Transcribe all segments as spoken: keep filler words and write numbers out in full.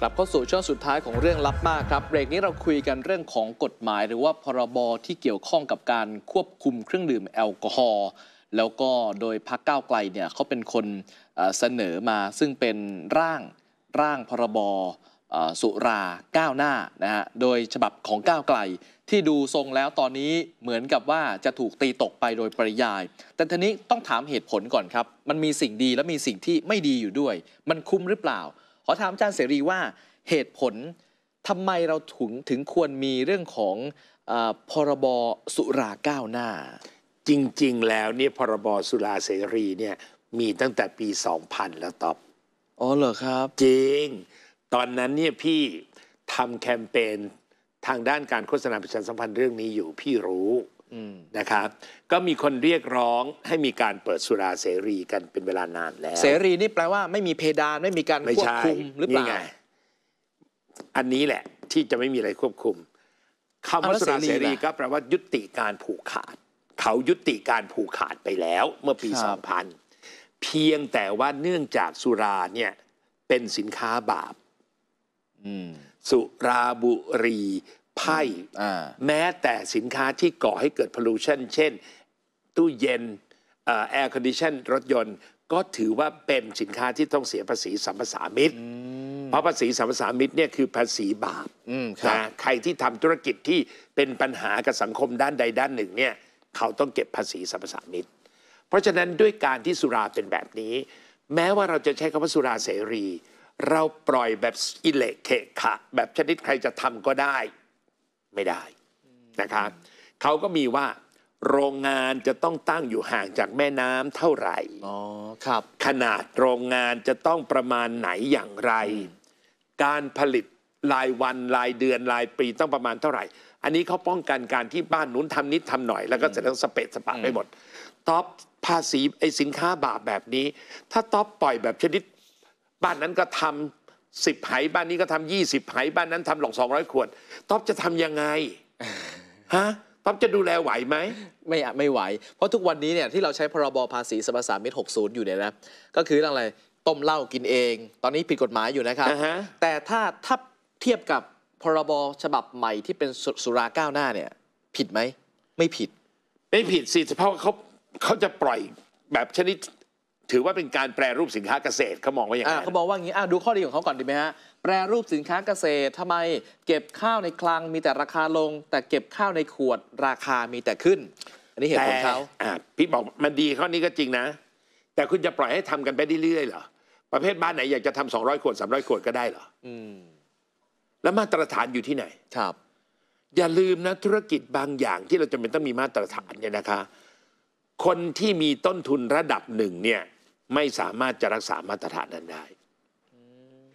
กลับเข้าสู่ช่วงสุดท้ายของเรื่องลับมากครับเบรกนี้เราคุยกันเรื่องของกฎหมายหรือว่าพรบที่เกี่ยวข้องกับการควบคุมเครื่องดื่มแอลกอฮอล์แล้วก็โดยพรรคก้าวไกลเนี่ยเขาเป็นคนเสนอมาซึ่งเป็นร่างร่างพรบสุราก้าวหน้านะฮะโดยฉบับของก้าวไกลที่ดูทรงแล้วตอนนี้เหมือนกับว่าจะถูกตีตกไปโดยปริยายแต่ทีนี้ต้องถามเหตุผลก่อนครับมันมีสิ่งดีและมีสิ่งที่ไม่ดีอยู่ด้วยมันคุ้มหรือเปล่าขอถามอาจารย์เสรีว่าเหตุผลทำไมเราถึงถึงควรมีเรื่องของพรบสุราก้าวหน้าจริงๆแล้วเนี่ยพรบสุราเสรีเนี่ยมีตั้งแต่ปีสองพันแล้วต๊อบอ๋อเหรอครับจริงตอนนั้นเนี่ยพี่ทำแคมเปญทางด้านการโฆษณาประชาสัมพันธ์เรื่องนี้อยู่พี่รู้นะครับก็มีคนเรียกร้องให้มีการเปิดสุราเสรีกันเป็นเวลานานแล้วเสรีนี่แปลว่าไม่มีเพดานไม่มีการควบคุมหรือเปล่าอันนี้แหละที่จะไม่มีอะไรควบคุมคำว่าสุราเสรีก็แปลว่ายุติการผูกขาดเขายุติการผูกขาดไปแล้วเมื่อปีสองพันเพียงแต่ว่าเนื่องจากสุราเนี่ยเป็นสินค้าบาปสุราบุหรี่ไพ่แม้แต่สินค้าที่ก่อให้เกิดพอลูชันเช่นตู้เย็นแอร์คอนดิชันรถยนต์ก็ถือว่าเป็นสินค้าที่ต้องเสียภาษีสัมปทานมิตรเพราะภาษีสัมปทานมิตรเนี่ยคือภาษีบาปนะใครที่ทำธุรกิจที่เป็นปัญหากับสังคมด้านใดด้านหนึ่งเนี่ยเขาต้องเก็บภาษีสัมปทานมิตรเพราะฉะนั้นด้วยการที่สุราเป็นแบบนี้แม้ว่าเราจะใช้คำว่าสุราเสรีเราปล่อยแบบอิเล็กเคคะแบบชนิดใครจะทำก็ได้ไม่ได้นะครับเขาก็มีว่าโรงงานจะต้องตั้งอยู่ห่างจากแม่น้ำเท่าไหร่อ๋อครับขนาดโรงงานจะต้องประมาณไหนอย่างไรการผลิตรายวันรายเดือนรายปีต้องประมาณเท่าไหร่อันนี้เขาป้องกันการที่บ้านนู้นทำนิดทำหน่อยแล้วก็จะต้องสเปะสปะไปหมดท็อปภาษีไอสินค้าบาปแบบนี้ถ้าท็อปปล่อยแบบชนิดบ้านนั้นก็ทำสิบไหบ้านนี้ก็ทำยี่สิบไหบ้านนั้นทำหลอกสองร้อยขวดท็อปจะทำยังไงฮะท็อปจะดูแลไหวไหมไม่ไม่ไหวเพราะทุกวันนี้เนี่ยที่เราใช้พรบภาษีสรรพสามิตหกสิบอยู่เนี่ยนะก็คืออะไรต้มเหล้ากินเองตอนนี้ผิดกฎหมายอยู่นะครับ uh huh. แต่ถ้าถ้าเทียบกับพรบฉบับใหม่ที่เป็นสุราก้าวหน้าเนี่ยผิดไหมไม่ผิดไม่ผิดสิเพราะเขาเขาจะปล่อยแบบชนิดถือว่าเป็นการแปรรูปสินค้าเกษตรเขามองว่าอย่างไรเขาบอกว่าอย่างนี้ดูข้อดีของเขาก่อนดีไหมฮะแปรรูปสินค้าเกษตรทำไมเก็บข้าวในคลังมีแต่ราคาลงแต่เก็บข้าวในขวดราคามีแต่ขึ้นอันนี้เหตุผลเขาพี่บอกมันดีข้อนี้ก็จริงนะแต่คุณจะปล่อยให้ทำกันไปเรื่อยๆเหรอประเภทบ้านไหนอยากจะทำสองร้อยขวดสามร้อยขวดก็ได้เหรออืมแล้วมาตรฐานอยู่ที่ไหนครับอย่าลืมนะธุรกิจบางอย่างที่เราจำเป็นต้องมีมาตรฐานเนี่ยนะคะคนที่มีต้นทุนระดับหนึ่งเนี่ยไม่สามารถจะรักษามาตรฐานนั้นได้ mm.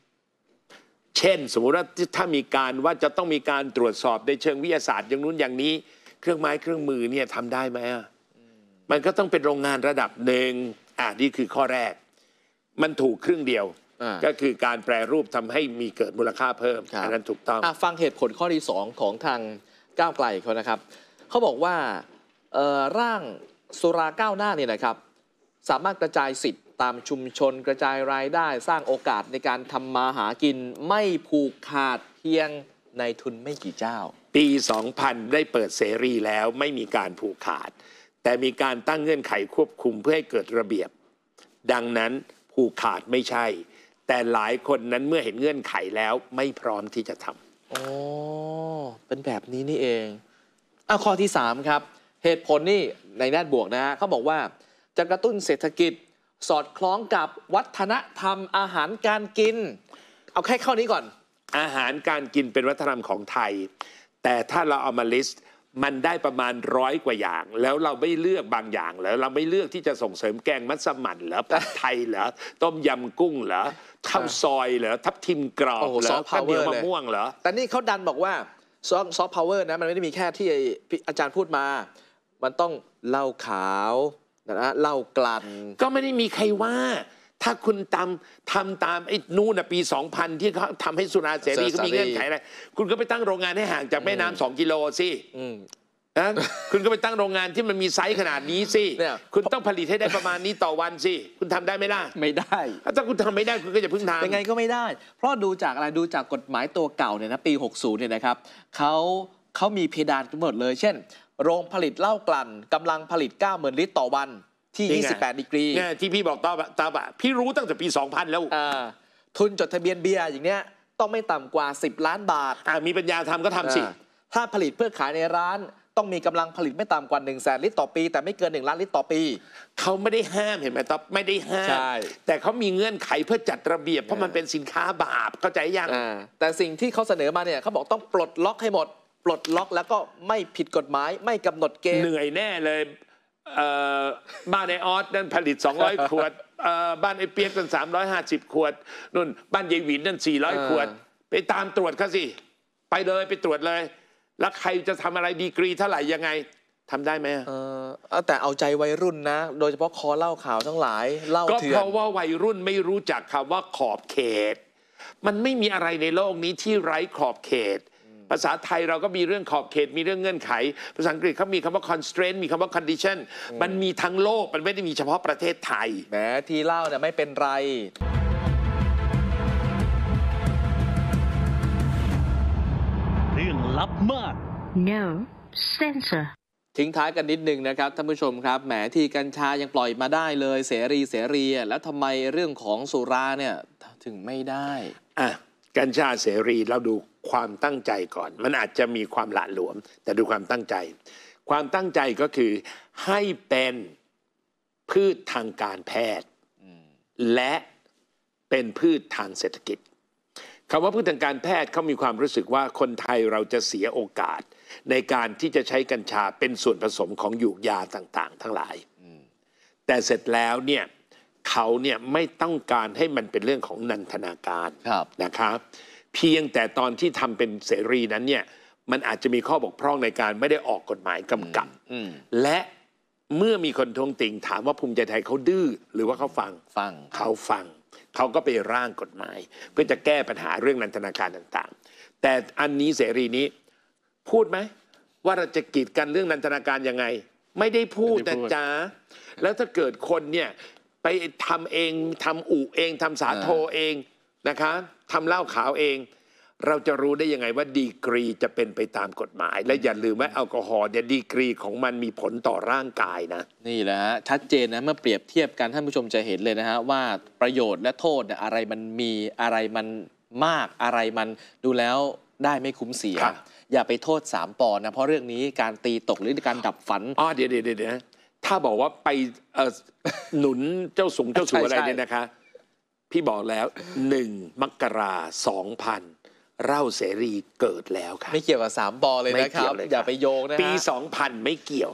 เช่นสมมุติว่าถ้ามีการว่าจะต้องมีการตรวจสอบในเชิงวิทยาศาสตร์อย่างนู้นอย่างนี้เครื่องไม้เครื่องมือเนี่ยทำได้ไหม mm. มันก็ต้องเป็นโรงงานระดับหนึ่งอ่ะนี่คือข้อแรกมันถูกครึ่งเดียว uh. ก็คือการแปรรูปทำให้มีเกิดมูลค่าเพิ่มอันนั้นถูกต้องฟังเหตุผลข้อที่สองของทางก้าวไกลเขานะครับเขาบอกว่าร่างสุราก้าวหน้าเนี่ยนะครับสามารถกระจายสิทธิ์ตามชุมชนกระจายรายได้สร้างโอกาสในการทำมาหากินไม่ผูกขาดเพียงในทุนไม่กี่เจ้าปีสองพันได้เปิดเสรีแล้วไม่มีการผูกขาดแต่มีการตั้งเงื่อนไขควบคุมเพื่อให้เกิดระเบียบดังนั้นผูกขาดไม่ใช่แต่หลายคนนั้นเมื่อเห็นเงื่อนไขแล้วไม่พร้อมที่จะทำอ๋อเป็นแบบนี้นี่เองอ่ะข้อที่สามครับเหตุผลนี่ในแนดบวกนะฮะเขาบอกว่าจะกระตุ้นเศรษฐกิจสอดคล้องกับวัฒนธรรมอาหารการกินเอาแค่ข้อนี้ก่อนอาหารการกินเป็นวัฒนธรรมของไทยแต่ถ้าเราเอามาลิสต์มันได้ประมาณร้อยกว่าอย่างแล้วเราไม่เลือกบางอย่างเหรอเราไม่เลือกที่จะส่งเสริมแกงมัสมั่นเหรอผัดไทยเหรอต้มยำกุ้งเหรอข้าวซอยเหรอทับทิมกรอบเหรอข้าวเหนียวมะม่วงเหรอแต่นี่เขาดันบอกว่าซอฟต์พาวเวอร์นะมันไม่ได้มีแค่ที่อาจารย์พูดมามันต้องเหล้าขาวนะเหล้ากลั่นก็ไม่ได้มีใครว่าถ้าคุณทำทำตามไอ้นู่นปีสองพันที่เขาทำให้สุราเสรีก็มีเงื่อนไขอะไรคุณก็ไปตั้งโรงงานให้ห่างจากแม่น้ำสองกิโลสิ นะคุณก็ไปตั้งโรงงานที่มันมีไซส์ขนาดนี้สิคุณต้องผลิตให้ได้ประมาณนี้ต่อวันสิคุณทำได้ไหมล่ะไม่ได้ถ้าคุณทำไม่ได้คุณก็จะพึ่งทำยังไงก็ไม่ได้เพราะดูจากอะไรดูจากกฎหมายตัวเก่าเนี่ยนะปีหกสิบเนี่ยนะครับเขาเขามีเพดานกำหนดเลยเช่นโรงผลิตเหล้ากลั่นกำลังผลิต เก้าหมื่น ลิตรต่อวันที่ยี่สิบแปดดีกรีที่พี่บอกตาบะตาบะพี่รู้ตั้งแต่ปีสองพันแล้วทุนจดทะเบียนเบียร์อย่างเนี้ยต้องไม่ต่ำกว่าสิบล้านบาทมีปัญญาทำก็ทำสิถ้าผลิตเพื่อขายในร้านต้องมีกำลังผลิตไม่ต่ำกว่าหนึ่งแสนลิตรต่อปีแต่ไม่เกินหนึ่งล้านลิตรต่อปีเขาไม่ได้ห้ามเห็นไหมต๊อบไม่ได้ห้ามแต่เขามีเงื่อนไขเพื่อจัดระเบียบเพราะมันเป็นสินค้าบาปเข้าใจยังแต่สิ่งที่เขาเสนอมาเนี่ยเขาบอกต้องปลดล็อกให้หมดปลดล็อกแล้วก็ไม่ผิดกฎหมายไม่กำหนดเกณฑ์เหนื่อยแน่เลยบ้านไอออสนั่นผลิตสองร้อยขวดบ้านไอเปียกนั่นสามร้อยห้าสิบขวดนุ่นบ้านยายหวินนั่นสี่ร้อยขวดไปตามตรวจเขาสิไปเลยไปตรวจเลยแล้วใครจะทำอะไรดีกรีเท่าไหร่ยังไงทำได้ไหมเออแต่เอาใจวัยรุ่นนะโดยเฉพาะคอเล่าข่าวทั้งหลายเล่าเถื่อนก็เพราะว่าวัยรุ่นไม่รู้จักคำว่าขอบเขตมันไม่มีอะไรในโลกนี้ที่ไร้ขอบเขตภาษาไทยเราก็มีเรื่องขอบเขตมีเรื่องเงื่อนไขภาษาอังกฤษเขามีคำว่า constraint มีคำว่า condition มันมีทั้งโลกมันไม่ได้มีเฉพาะประเทศไทยแหมที่เล่าเนี่ยไม่เป็นไรเรื่องลับมาก no censor ทิ้งท้ายกันนิดนึงนะครับท่านผู้ชมครับแหมที่กัญชายังปล่อยมาได้เลยเสรีเสรีแล้วทำไมเรื่องของสุราเนี่ยถึงไม่ได้อ่ะกัญชาเสรีเราดูความตั้งใจก่อนมันอาจจะมีความหละหลวมแต่ดูความตั้งใจความตั้งใจก็คือให้เป็นพืชทางการแพทย์และเป็นพืชทางเศรษฐกิจคำว่าพืชทางการแพทย์เขามีความรู้สึกว่าคนไทยเราจะเสียโอกาสในการที่จะใช้กัญชาเป็นส่วนผสมของยูกยาต่างๆทั้งหลายแต่เสร็จแล้วเนี่ยเขาเนี่ยไม่ต้องการให้มันเป็นเรื่องของนันทนาการนะครับเพียงแต่ตอนที่ทำเป็นเสรีนั้นเนี่ยมันอาจจะมีข้อบกพร่องในการไม่ได้ออกกฎหมายกำกับและเมื่อมีคนท้วงติงถามว่าภูมิใจไทยเขาดื้อหรือว่าเขาฟังฟังเขาฟังเขาก็ไปร่างกฎหมายเพื่อจะแก้ปัญหาเรื่องนันทนาการต่างๆแต่อันนี้เสรีนี้พูดไหมว่าเราจะกีดกันเรื่องนันทนาการยังไงไม่ได้พูดนะจ๊ะแล้วถ้าเกิดคนเนี่ยไปทำเองทำอู่เองทำสาโทเองนะคะทำเหล้าขาวเองเราจะรู้ได้ยังไงว่าดีกรีจะเป็นไปตามกฎหมายและอย่าลืมว่าแอลกอฮอล์เนี่ยดีกรีของมันมีผลต่อร่างกายนะนี่แหละฮะชัดเจนนะเมื่อเปรียบเทียบกันท่านผู้ชมจะเห็นเลยนะฮะว่าประโยชน์และโทษเนี่ยอะไรมันมีอะไรมันมากอะไรมันดูแล้วได้ไม่คุ้มเสียอย่าไปโทษสามปอนะเพราะเรื่องนี้การตีตกหรือการดับฝันอ๋อเดี๋ยวเดี๋ยวเดี๋ยวถ้าบอกว่าไปหนุนเจ้าสูงเจ้าสูงอะไรเนี่ยนะคะพี่บอกแล้วหนึ่งมกราสองพันเหล้าเสรีเกิดแล้วค่ะไม่เกี่ยวกับสามปอเลยนะครับอย่าไปโยงนะปีสองพันไม่เกี่ยว